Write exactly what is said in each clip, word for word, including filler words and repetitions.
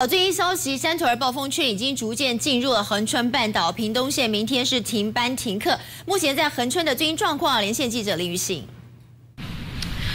呃，最新消息，三屯儿暴风圈已经逐渐进入了恒春半岛，屏东县明天是停班停课。目前在恒春的最新状况，连线记者林于信。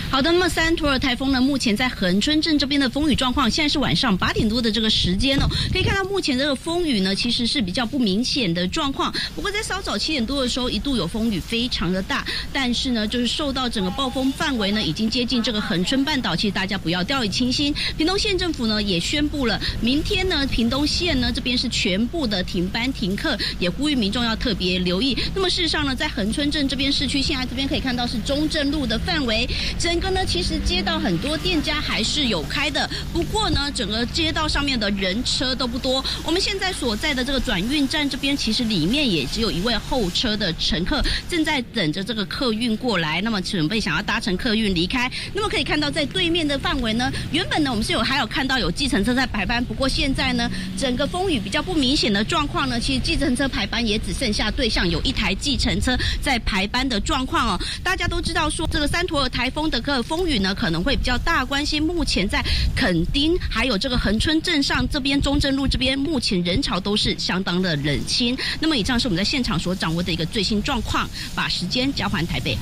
好的，那么三屯儿台风呢，目前在恒春镇这边的风雨状况，现在是晚上八点多的这个时间哦，可以看到目前这个风雨呢，其实是比较不明显的状况。不过在稍早七点多的时候，一度有风雨非常的大，但是呢，就是受到整个暴风范围呢，已经接近这个恒春半岛，其实大家不要掉以轻心。屏东县政府呢也宣布了，明天呢，屏东县呢这边是全部的停班停课，也呼吁民众要特别留意。那么事实上呢，在恒春镇这边市区，现在这边可以看到是中正路的范围，整。 那呢，其实街道很多店家还是有开的，不过呢，整个街道上面的人车都不多。我们现在所在的这个转运站这边，其实里面也只有一位候车的乘客正在等着这个客运过来，那么准备想要搭乘客运离开。那么可以看到，在对面的范围呢，原本呢我们是有还有看到有计程车在排班，不过现在呢，整个风雨比较不明显的状况呢，其实计程车排班也只剩下对象有一台计程车在排班的状况哦。大家都知道说，这个三陀尔台风的。 个风雨呢可能会比较大，关系目前在垦丁还有这个恒春镇上这边中正路这边，目前人潮都是相当的冷清。那么以上是我们在现场所掌握的一个最新状况，把时间交还台北。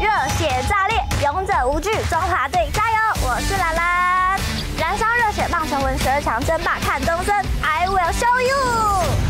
热血炸裂，勇者无惧，中华队加油！我是兰兰，燃烧热血棒，重温十二强争霸看东森 ，I will show you。